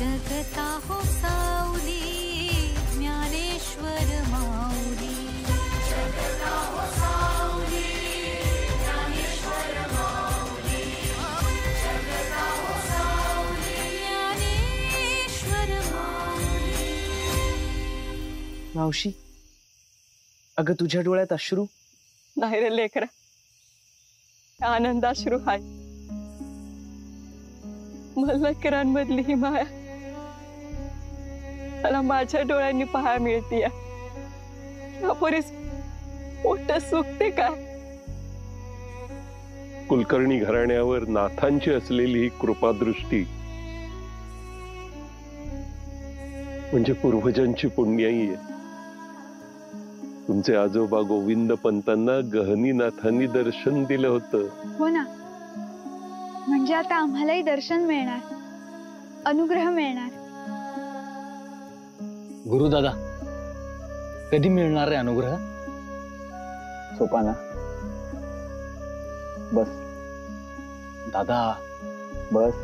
जगता हो सावली ज्ञानेश्वर माऊली, जगता हो सावली ज्ञानेश्वर माऊली, जगता हो सावली ज्ञानेश्वर माऊली। मावशी, अगं तुझ्या डोळ्यात अश्रू? नाही रे लेकरा, आनंदाश्रू आहे. मल्लकरांमधली ही माया मला माझ्या डोळ्यांनी पाहाय मिळतीय. यापुढेच मोठं सुख ते काय? कुलकर्णी घराण्यावर नाथांची असलेली ही कृपादृष्टी म्हणजे पूर्वजांची पुण्याई आहे. तुमचे आजोबा गोविंद पंतांना गहनी नाथांनी दर्शन दिलं होतं. हो ना, म्हणजे आता आम्हालाही दर्शन मिळणार, अनुग्रह मिळणार. गुरुदादा, कधी मिळणार रे अनुग्रह? सोपाना बस दादा, बस.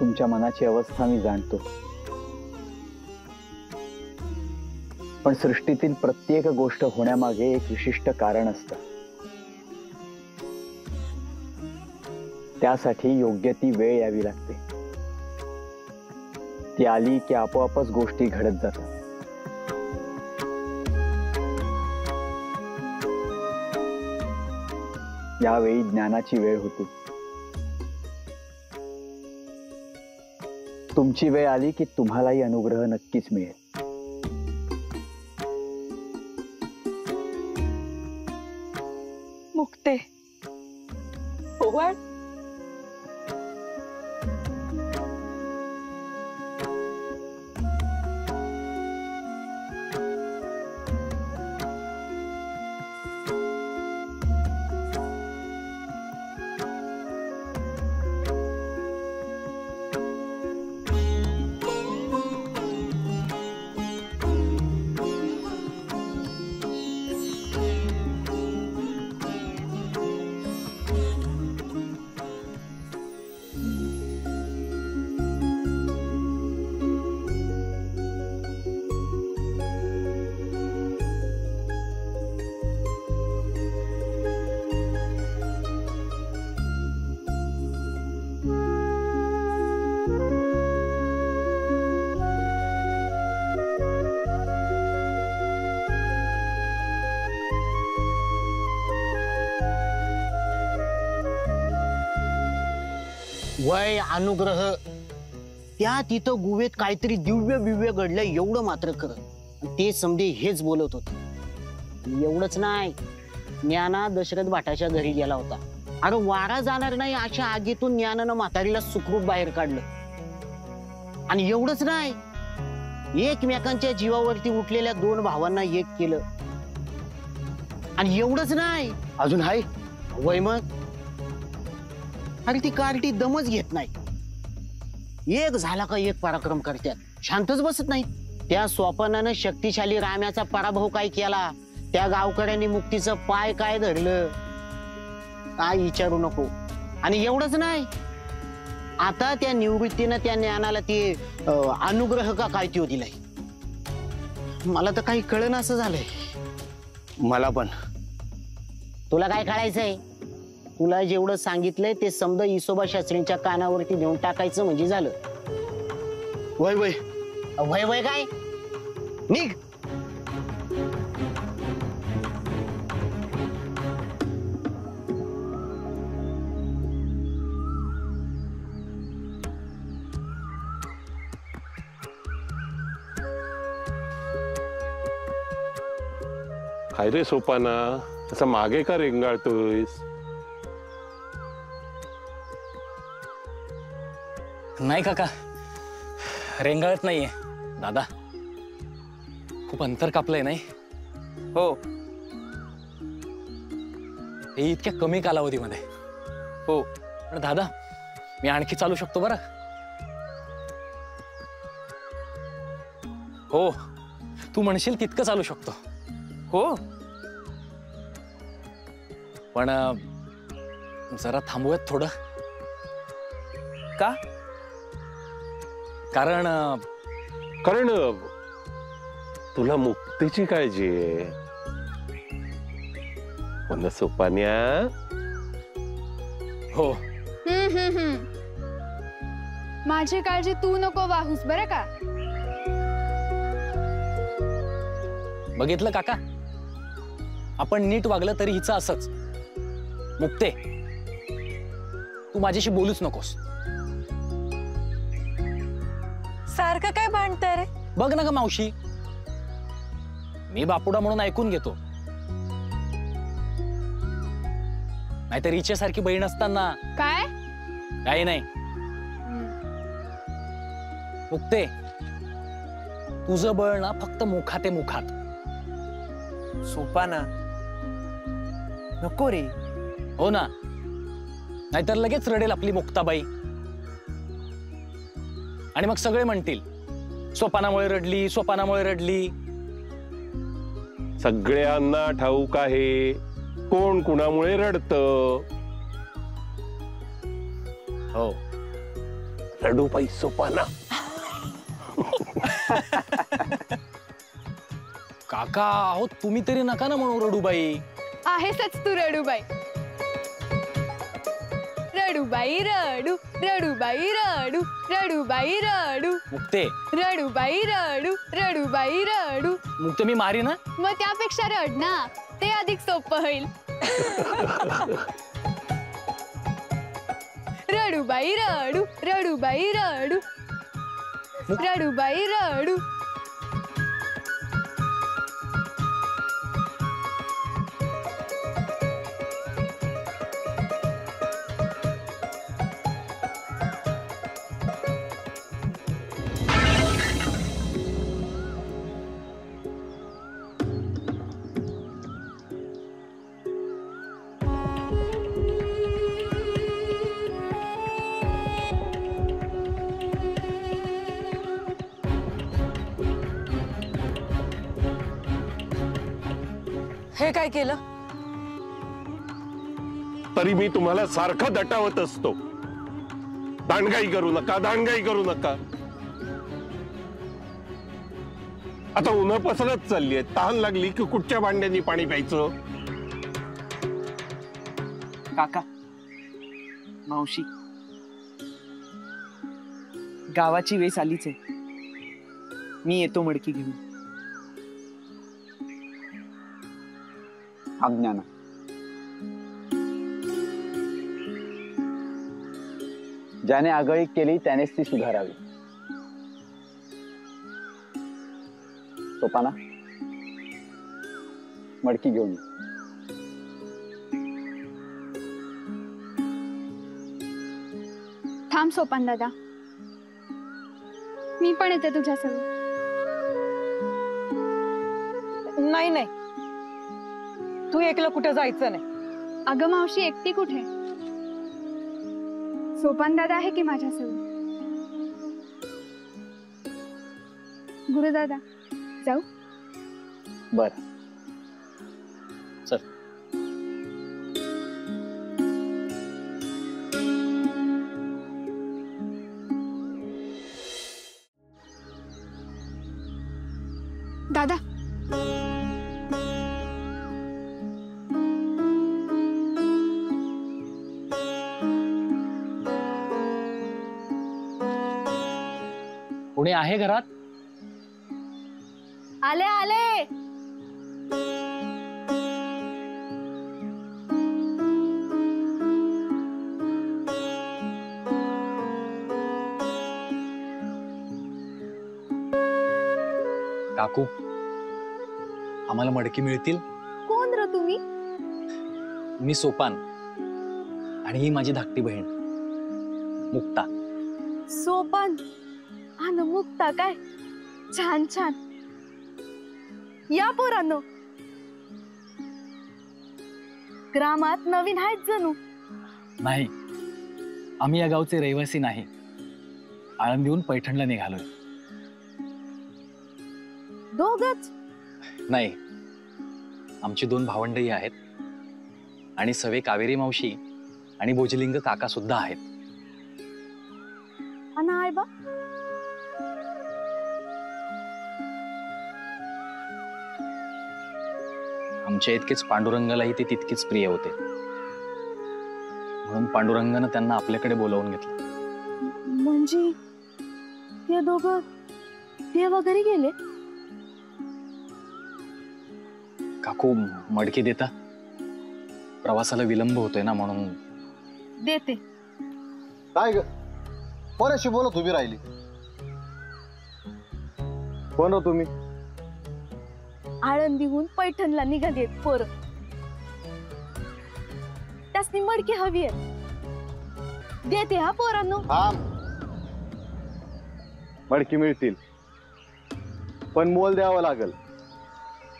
तुमच्या मनाची अवस्था मी जाणतो, पण सृष्टीतील प्रत्येक गोष्ट होण्यामागे एक विशिष्ट कारण असतं. त्यासाठी योग्य ती वेळ यावी लागते. ती आली की आपोआपच गोष्टी घडत जातात. यावेळी ज्ञानाची वेळ होती. तुमची वेळ आली की तुम्हालाही अनुग्रह नक्कीच मिळेल. मुक्ते, ओवाड वय अनुग्रह त्या तिथं गुवेत काहीतरी दिव्य बिव्य घडलं एवढं मात्र खरं. ते समधी हेच बोलत होते. एवढंच नाही, ज्ञाना दशरथ भाटाच्या घरी गेला होता. अरे वारा जाणार नाही अशा आगीतून ज्ञानानं म्हातारीला सुखरूप बाहेर काढलं. आणि एवढंच नाही, एकमेकांच्या जीवावरती उठलेल्या दोन भावांना एक केलं. आणि एवढंच नाही, अजून हाय वय मग. अरे ती कार्टी दमच घेत नाही. एक झाला का एक पराक्रम करतात, शांतच बसत नाही. त्या स्वपनानं शक्तिशाली राम्याचा पराभव काय केला. त्या गावकऱ्यांनी मुक्तीचं पाय काय धरलं काय विचारू नको. आणि एवढंच नाही, आता त्या निवृत्तीनं त्या ज्ञानाला ती अनुग्रह का काय ती दिलाय. मला तर काही कळेना असं झालंय. मला पण. तुला काय कळायचंय? तुला जेवढं सांगितलंय ते समद इसोबा शास्त्रींच्या कानावरती देऊन टाकायचं म्हणजे झालं. वय वय वय वय काय निघ. काय रे सोपाना, असं मागे का रेंगाळतोयस? नाही काका, रेंगाळत नाहीये. दादा खूप अंतर कापलंय नाही हो हे इतक्या कमी कालावधीमध्ये. हो पण दादा, मी आणखी चालू शकतो बरं. हो, तू म्हणशील तितकं चालू शकतो. हो पण जरा थांबूयात थोडं. का? कारण कारण तुला मुक्तीची काळजी आहे. पण सोपान्या हो माझी काळजी तू नको वाहूस बरं का. बघितलं काका, आपण नीट वागलं तरी हिचं असंच. मुक्ते तू माझ्याशी बोलूच नकोस. सारखं काय भांडतंय रे? बघ ना ग मावशी, मी बापुडा म्हणून ऐकून घेतो, नाहीतर हिच्या सारखी बहीण असताना काय काही नाही. मुक्ते तुझं बळ ना फक्त मुखाते मुखात. सोपाना नको रे. हो ना, नाहीतर लगेच रडेल आपली मुक्ताबाई आणि मग सगळे म्हणतील सोपानामुळे रडली, सोपानामुळे रडली. सगळ्यांना ठाऊक आहे कोण कुणामुळे रडतं. हो रडू पाई सोपाना. काका हो तुम्ही तरी नका ना म्हणू रडूबाई. आहेसच तू रडूबाई. रडूबाई रडू, रडूबाई रडू, रडूबाई रडू. मुक्ते रडूबाई रडू, रडूबाई रडू. मुक्ते मी मारी ना मग त्यापेक्षा रड ना, ते अधिक सोपं होईल. रडूबाई रडू, रडूबाई रडू, रडूबाई रडू. हे काय केलं? तरी मी तुम्हाला सारखं दटावत असतो. दांडगाई करू नका, दांडगाई करू नका. आता उन्हा पसरत चाललीय, तहान लागली की कुठच्या भांड्यांनी पाणी प्यायचं? काका मावशी गावाची वेळ आलीच आहे. मी येतो मडकी घेऊन. अज्ञान ज्याने आगळी केली त्यानेच ती सुधारावी. सोपाना मडकी घेऊन. थांब सोपान दादा, मी पण येते तुझ्यासोबत. नाही नाही तू एकलं कुठे जायचं नाही. अगं मावशी एकटी कुठे? सोपान दादा आहे की माझ्यासोबत. गुरुदादा जाऊ? बरं चल. दादा आहे घरात? आले आले. काकू आम्हाला मडकी मिळतील? कोण र तुम्ही? मी सोपान आणि ही माझी धाकटी बहीण मुक्ता. सोपान मुक्ता काय छान छान. या पोरांनो ग्रामात नवीन आहेत जणू. नाही आम्ही या गावचे रहिवासी नाही, आळंदीहून पैठणला निघालोय. दोघच? नाही आमची दोन भावंडही आहेत. आणि सवे कावेरी मावशी आणि भोजलिंग काका सुद्धा आहेत। अनायबा आमच्या इतकेच पांडुरंगालाही ते तितकेच प्रिय होते, म्हणून पांडुरंगाने त्यांना आपल्याकडे बोलावून घेतलं। म्हणजे ते दोघं देवा घरी गेले? काकू मडकी देता, प्रवासाला विलंब होतोय ना म्हणून। देते काय ग कोणाशी बोलत उभी राहिली? कोण हो तुम्ही? आळंदीहून पैठणला निघालीत पोर, त्यासनी मडकी हवी आहे, देते हा पोरांनो। हा मडकी मिळतील पण मोल द्यावा लागल।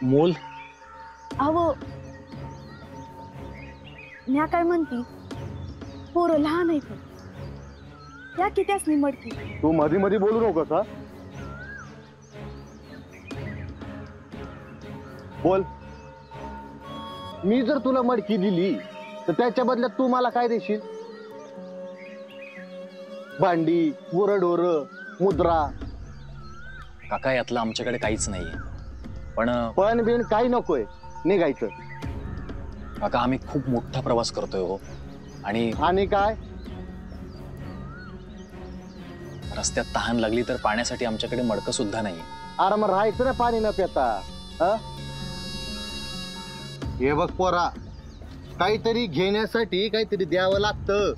मोल? अहो म्या काय म्हणती, पोरं लहान आहेत या कित्यासनी मडकी। तू मधी मधी बोलू नकोस हा, बोल। मी जर तुला मडकी दिली तर त्याच्या बदल्यात तू मला काय देशील? भांडी, वरडोर, मुद्रा? काका यातलं आमच्याकडे काहीच नाहीये। पण बिन काही नकोय, निघायचं। काका आम्ही खूप मोठा प्रवास करतोय हो। आणि काय रस्त्यात तहान लागली तर पाण्यासाठी आमच्याकडे मडकं सुद्धा नाही। अरे मग राहायचं ना पाणी न पिता हा? हे बघ पोरा, काहीतरी घेण्यासाठी काहीतरी द्यावं लागतं,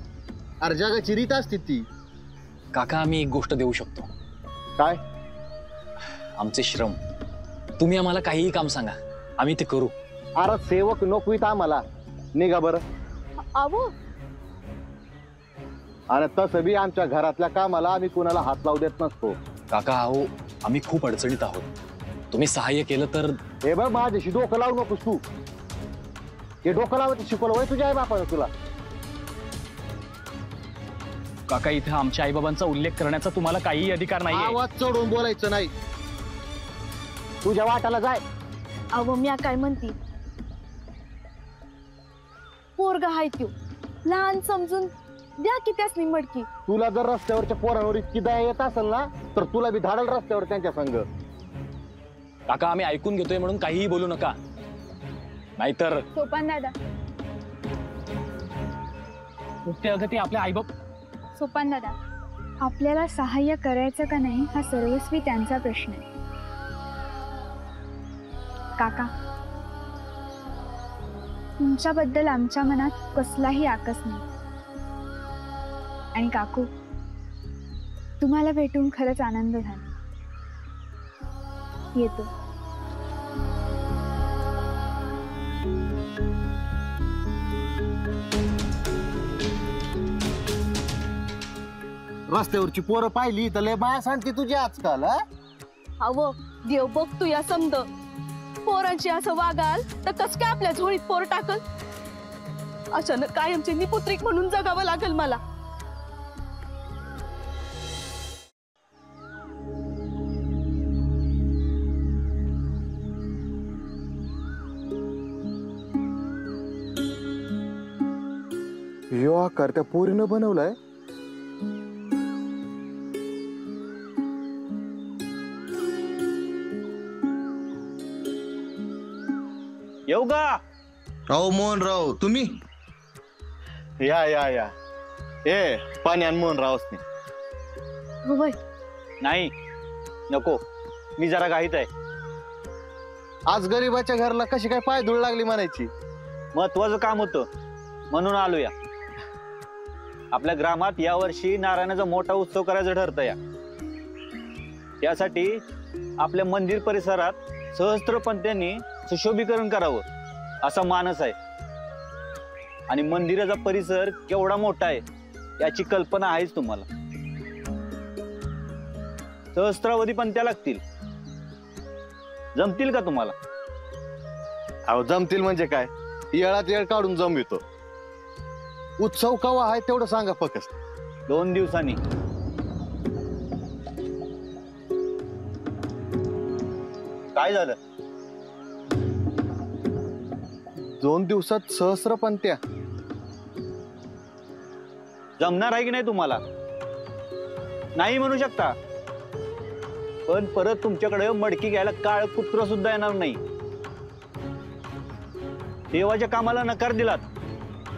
अर्जागाची रीत असते ती। काका आम्ही एक गोष्ट देऊ शकतो। काय? आमचे श्रम। तुम्ही आम्हाला काहीही काम सांगा आम्ही ते करू। अरे सेवक नोकरीत आम्हाला, निघा बरं। अरे तसं बी आमच्या घरातल्या कामाला आम्ही कोणाला हात लावू देत नसतो। काका अहो आम्ही खूप अडचणीत आहोत, तुम्ही सहाय्य केलं तर। हे बघ माझ्याशी डोकं लावू नकोस तू, हे डोकं लावत शिकवलं वय तुझ्या आई बापानं तुला। काका इथे आमच्या आई बाबांचा उल्लेख करण्याचा तुम्हाला काहीही अधिकार नाही। आवाज चढवून बोलायचं नाही, तुझ्या वाटाला जाय। अहो म्या काय म्हणती, पोरगा हाय तू लहान समजून द्या की त्यासनी मडकी। तुला जर रस्त्यावरच्या पोरांवर इतकी दया येत असेल ना तर तुला बी धाडल रस्त्यावर त्यांच्या संघ। काका आम्ही ऐकून घेतोय म्हणून काहीही बोलू नका, नाहीतर। सोपान दादा ते आपल्या आईबाप। सोपान दादा आपल्याला सहाय्य करायचं का नाही हा सर्वस्वी त्यांचा प्रश्न आहे। काका तुमच्याबद्दल आमच्या मनात कसलाही आकस नाही। आणि काकू तुम्हाला भेटून खरंच आनंद झाला। ये तो रस्त्यावरची पोरं पाहिली तर लय बाया सांगते तुझी आजकाल। अहो देव बघतो या समद, पोरांची असं वागाल तर कस काय आपल्या झोळीत पोर टाकल। अचानक कायमची निपुत्रिक म्हणून जगावं लागल मला। यो आकार त्या पोरीनं बनवलाय। येऊ का? अहो मोहनराव तुम्ही या या या। ए पाणी आण मोहनरावसनी। नाही नको, मी जरा घाईत आहे। आज गरीबाच्या घराला कशी काय पाय धुळ लागली म्हणायची। महत्वाचं काम होतं म्हणून आलो या। आपल्या ग्रामात यावर्षी नारायणाचा मोठा उत्सव करायचं ठरतं या। त्यासाठी आपल्या मंदिर परिसरात सहस्त्रपंतांनी सुशोभीकरण करावं असा मानस आहे। आणि मंदिराचा परिसर केवढा मोठा आहे याची कल्पना आहेच तुम्हाला। सहस्त्रावधी पंत्या लागतील, जमतील का तुम्हाला? अहो जमतील म्हणजे काय, येळात येळ काढून जमवितो। उत्सव कवा आहे तेवढं सांगा फक्त। 2 दिवसांनी। काय झालं? दोन दिवसात सहस्रपंत्या जमणार आहे की नाही तुम्हाला? नाही म्हणू शकता, पण परत तुमच्याकडे मडकी घ्यायला काळ कुत्र सुद्धा येणार नाही. देवाच्या कामाला नकार दिलात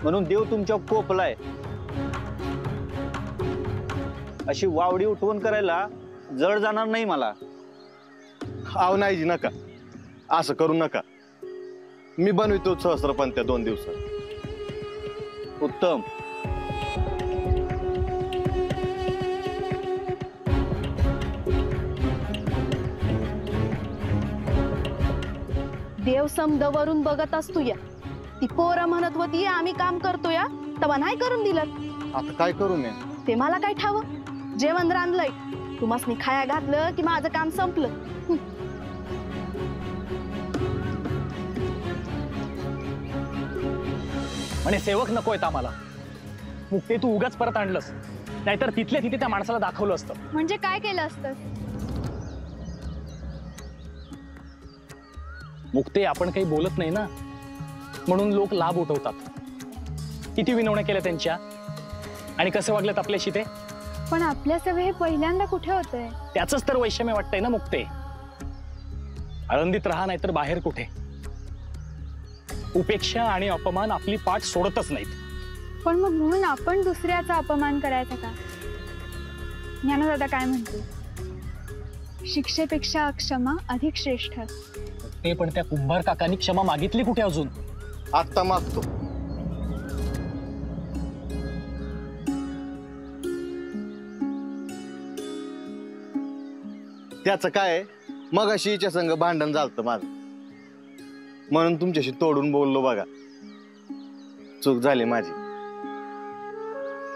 म्हणून देव तुमच्यावर कोपलाय. अशी वावडी उठवण करायला जड जाणार नाही मला. आव नाही जी, नका असं करू नका. मी बनवितो सहस्रपंत्या 2 दिवसात. उत्तम. देव समदवरून बघत असतो या. ती पोरा म्हणत होती आम्ही काम करतो या, तवा नाही करून दिलं. आता काय करू मी? ते मला काय ठाव. जेवण रांधलंय, तुम्हासनी खाया घातलं की माझं काम संपलं. आणि सेवक नको येत आम्हाला. मुक्ते तू उगाच परत आणलंस, नाहीतर तिथले तिथे त्या माणसाला दाखवलं असतं. म्हणजे काय केलं असतं? मुक्ते आपण काही बोलत नाही ना, म्हणून लोक लाभ उठवतात. किती विनवण्या केल्या त्यांच्या आणि कसं वागलेत आपल्याशी ते. पण आपल्या सवय हे पहिल्यांदा कुठे होतंय? त्याचंच तर वैषम्य वाटतंय ना मुक्ते. आळंदीत राहा नाहीतर बाहेर कुठे. उपेक्षा आणि अपमान आपली पाठ सोडतच नाहीत. पण मग म्हणून आपण दुसऱ्याचा अपमान करायचा का? ज्ञानदादा काय म्हणतो? शिक्षेपेक्षा क्षमा अधिक श्रेष्ठ. ते पण त्या कुंभार काकांनी क्षमा मागितली कुठे अजून? आता मागतो. त्याचं काय, मगाशी हिच्या संग भांडण झालं माझं, म्हणून तुमच्याशी तोडून बोललो. बघा चूक झाली माझी.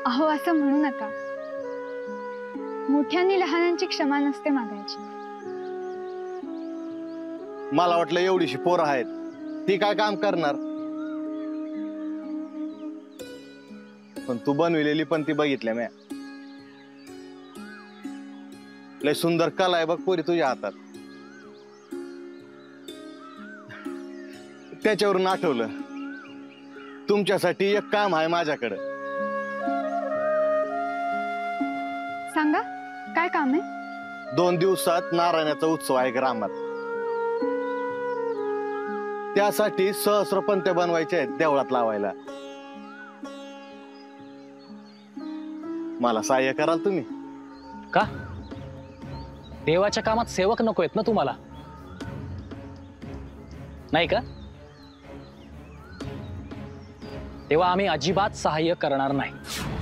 अहो असं म्हणू नका. मोठ्यांनी लहानांची क्षमा नसते मागायची. मला वाटलं एवढीशी पोरं आहेत, ती काय काम करणार? पण तू बनविलेली पण ती बघितल्या म्या. लय सुंदर कला आहे बघ पोरी तुझ्या हातात. त्याच्यावरून आठवलं, तुमच्यासाठी एक काम आहे माझ्याकडे. सांगा काय काम आहे? 2 दिवसात नारायणाचा उत्सव आहे ग्रामात. त्यासाठी सहस्रपंत्या बनवायचे आहेत, देवळात लावायला. मला सहाय्य कराल तुम्ही का? देवाच्या कामात सेवक नको आहेत ना तुम्हाला, नाही का? तेव्हा आम्ही अजिबात सहाय्य करणार नाही.